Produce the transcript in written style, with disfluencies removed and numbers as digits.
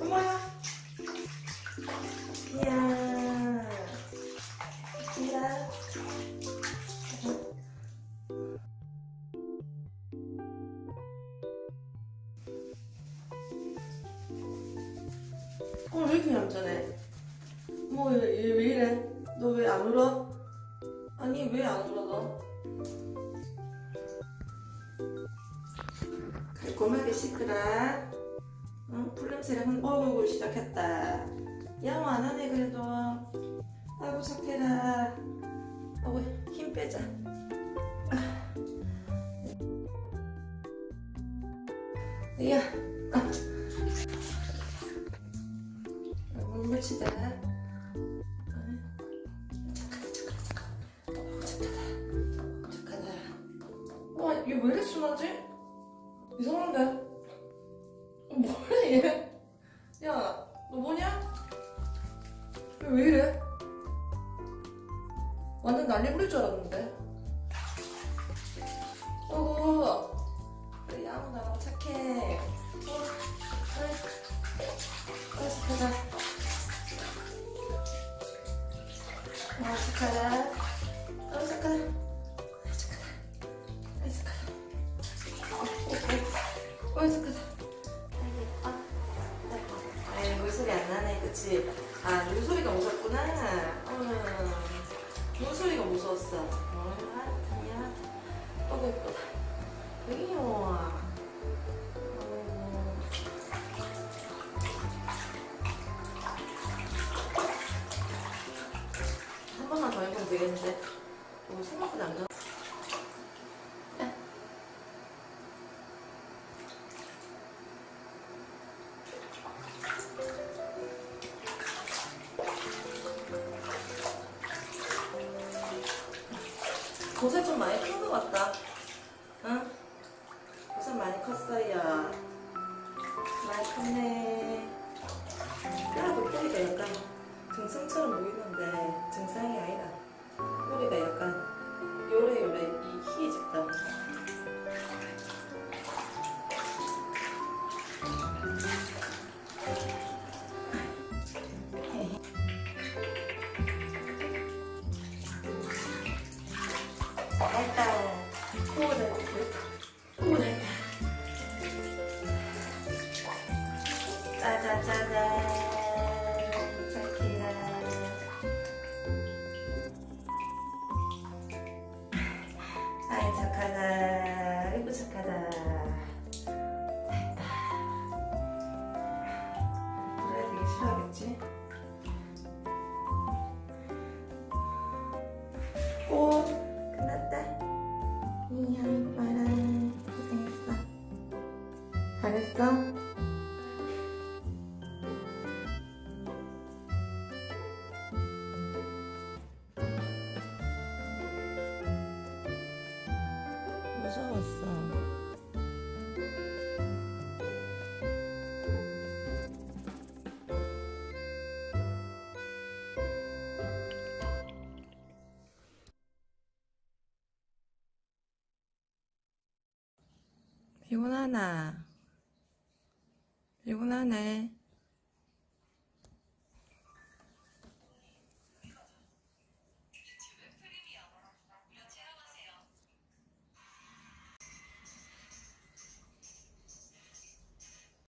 엄마야. 이야. 이야. 오늘 왜 이렇게 얌전해? 뭐 얘 왜 이래? 너 왜 안 울어? 아니 왜 안 울어 너? 곰하게 씻으라. 응? 풀냄새를 어이구 시작했다. 양호 안 하네 그래도. 아이고 착해라. 아이고 힘 빼자. 이야. 물 묻히자. 착하다. 착하다. 와 이게 왜 이렇게 순하지? 이상한데? 뭐야 얘? 야, 너 뭐냐? 얘 왜 이래? 완전 난리 부릴 줄 알았는데. 어구, 우리 야옹 나랑 착해. 착하다. 착하다. 착하다. 아이 물소리 안 나네 그치? 아 물소리가 무섭구나. 물소리가 무서웠어. 미안. 어구 예쁘다. 왜 귀여워. 한 번만 더 해보면 되겠는데 생각보다 안 좋아. 고새 좀 많이 큰 것 같다. 응? 고새 많이 컸어요. 많이 컸네. 뼈도 꼬리가 약간 증상처럼 보이는데 증상이 아니다. 꼬리가 약간 요래요래 이 희이 집다. 잘했다. 오, 잘했다. 오, 잘했다. 짜자자잔. 착해라. 아이, 착하다. 아이고, 착하다. 잘했다. 그래야 되게 싫어하겠지? 오. 안녕, 봐라. 고생했어. 잘했어? 무서웠어. 피곤하나? 피곤하네.